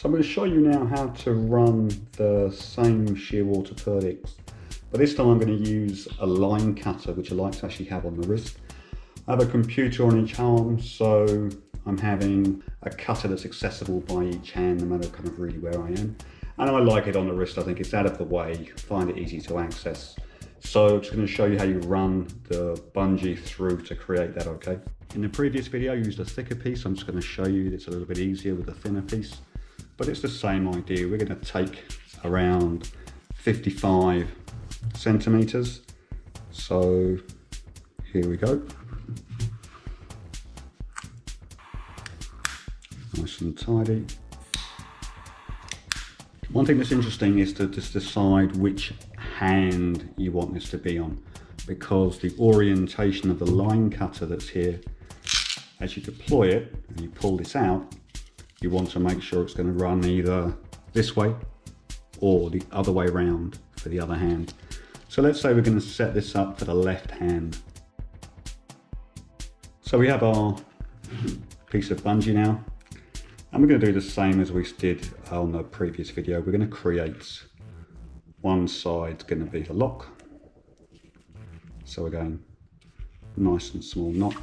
So I'm going to show you now how to run the same Shearwater Perdix, but this time I'm going to use a line cutter, which I like to actually have on the wrist. I have a computer on each arm, so I'm having a cutter that's accessible by each hand, no matter kind of really where I am. And I like it on the wrist. I think it's out of the way, you can find it easy to access. So I'm just going to show you how you run the bungee through to create that, okay? In the previous video I used a thicker piece. I'm just going to show you it's a little bit easier with a thinner piece. But it's the same idea. We're going to take around 55 centimeters. So here we go. Nice and tidy. One thing that's interesting is to just decide which hand you want this to be on, because the orientation of the line cutter that's here, as you deploy it and you pull this out, you want to make sure it's going to run either this way or the other way around for the other hand. So let's say we're going to set this up for the left hand. So we have our piece of bungee now, and we're going to do the same as we did on the previous video. We're going to create one side's going to be the lock. So we're going nice and small knot.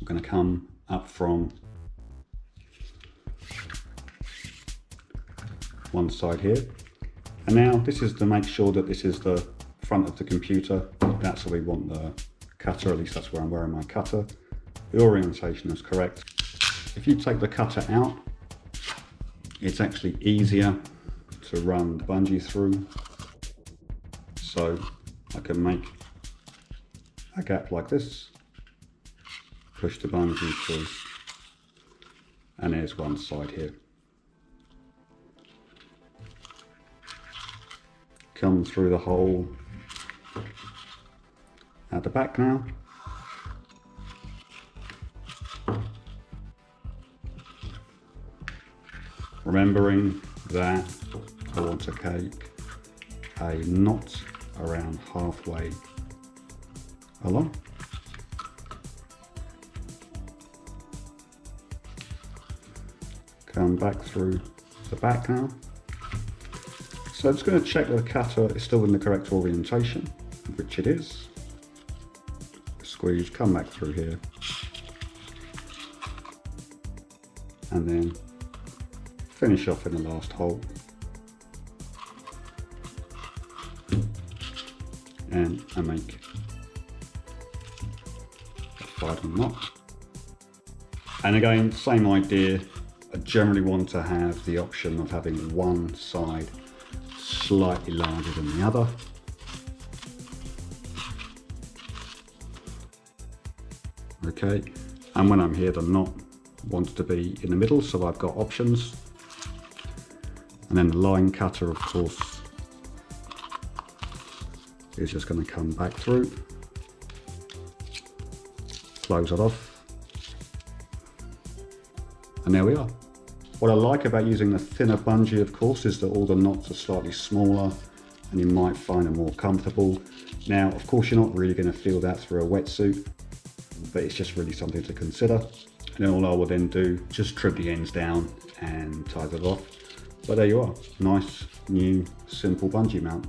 We're going to come up from one side here, and now this is to make sure that this is the front of the computer. That's where we want the cutter, at least that's where I'm wearing my cutter. The orientation is correct. If you take the cutter out, it's actually easier to run the bungee through, so I can make a gap like this, push the bungee through, and there's one side here. Come through the hole at the back now. Remembering that I want to take a knot around halfway along. Come back through the back now. So I'm just going to check that the cutter is still in the correct orientation, which it is. Squeeze, come back through here, and then finish off in the last hole, and I make a final knot. And again, same idea. I generally want to have the option of having one side slightly larger than the other. Okay, and when I'm here, the knot wants to be in the middle, so I've got options. And then the line cutter, of course, is just going to come back through, close it off. And there we are. What I like about using the thinner bungee, of course, is that all the knots are slightly smaller and you might find them more comfortable. Now, of course, you're not really going to feel that through a wetsuit, but it's just really something to consider. And then all I will then do, just trim the ends down and tie it off. But there you are, nice, new, simple bungee mount.